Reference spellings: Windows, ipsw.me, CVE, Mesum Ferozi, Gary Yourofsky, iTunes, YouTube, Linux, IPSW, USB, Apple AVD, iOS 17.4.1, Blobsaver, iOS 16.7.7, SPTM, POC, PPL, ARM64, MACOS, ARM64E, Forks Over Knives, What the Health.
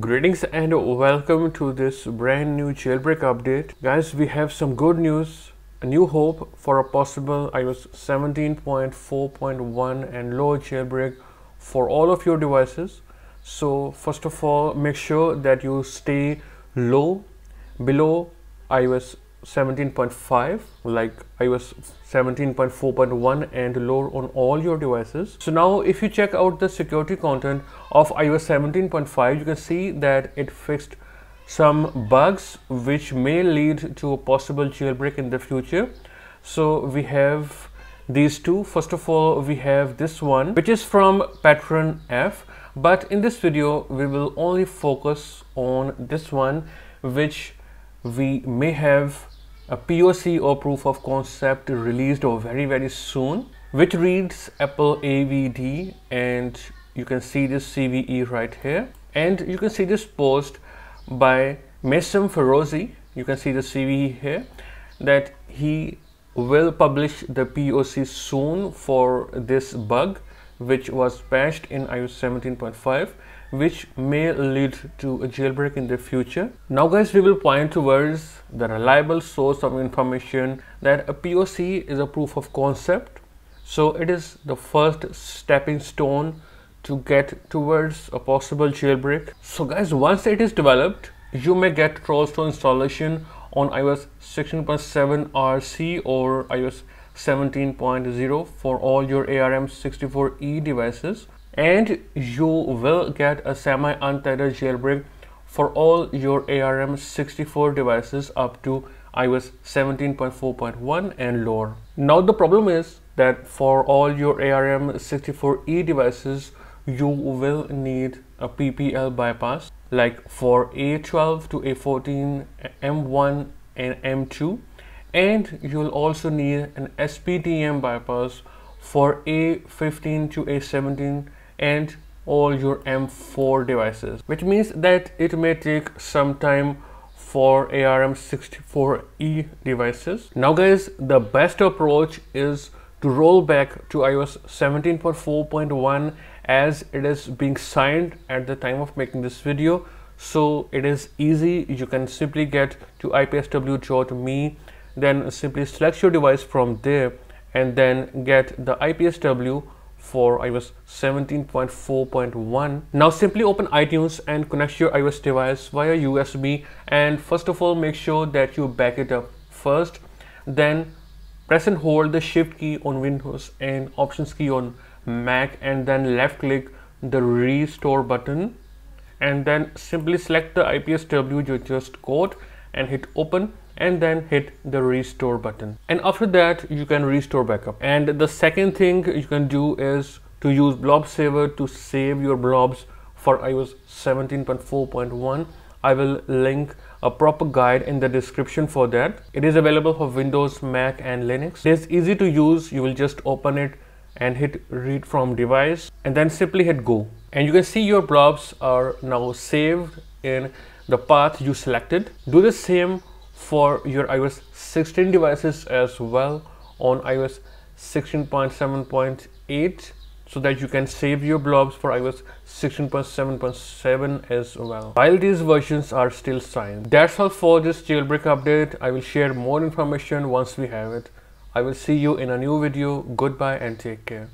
Greetings and welcome to this brand new jailbreak update. Guys, we have some good news, a new hope for a possible iOS 17.4.1 and low jailbreak for all of your devices. So first of all, make sure that you stay low below iOS 17.5, like iOS 17.4.1 and lower on all your devices. So now if you check out the security content of iOS 17.5, you can see that it fixed some bugs which may lead to a possible jailbreak in the future. So we have these two. First of all, we have this one, which is from pattern F, but in this video we will only focus on this one, which we may have a POC or proof of concept released or very soon, which reads Apple AVD, and you can see this CVE right here, and you can see this post by Mesum Ferozi. You can see the CVE here that he will publish the POC soon for this bug which was patched in iOS 17.5, which may lead to a jailbreak in the future. Now guys, we will point towards the reliable source of information that a POC is a proof of concept. So it is the first stepping stone to get towards a possible jailbreak. So guys, once it is developed, you may get trolls to installation on iOS 16.7 RC or iOS 17.0 for all your ARM64E devices, and you will get a semi-untethered jailbreak for all your ARM64 devices up to iOS 17.4.1 and lower. Now the problem is that for all your ARM64E devices, you will need a PPL bypass, like for A12 to A14, M1 and M2, and you'll also need an SPTM bypass for A15 to A17 and all your M4 devices, which means that it may take some time for ARM64E devices. Now guys, the best approach is to roll back to iOS 17.4.1 as it is being signed at the time of making this video. So it is easy. You can simply get to ipsw.me, then simply select your device from there and then get the IPSW for iOS 17.4.1. Now simply open iTunes and connect your iOS device via USB, and first of all make sure that you back it up first, then press and hold the shift key on Windows and options key on Mac, and then left click the restore button and then simply select the IPSW you just got and hit open, and then hit the restore button, and after that you can restore backup. And the second thing you can do is to use Blobsaver to save your blobs for iOS 17.4.1. I will link a proper guide in the description for that. It is available for Windows, Mac and Linux. It is easy to use. You will just open it and hit read from device and then simply hit go, and you can see your blobs are now saved in the path you selected. Do the same for your iOS 16 devices as well on iOS 16.7.8, so that you can save your blobs for iOS 16.7.7 as well, while these versions are still signed. That's all for this jailbreak update. I will share more information once we have it. I will see you in a new video. Goodbye and take care.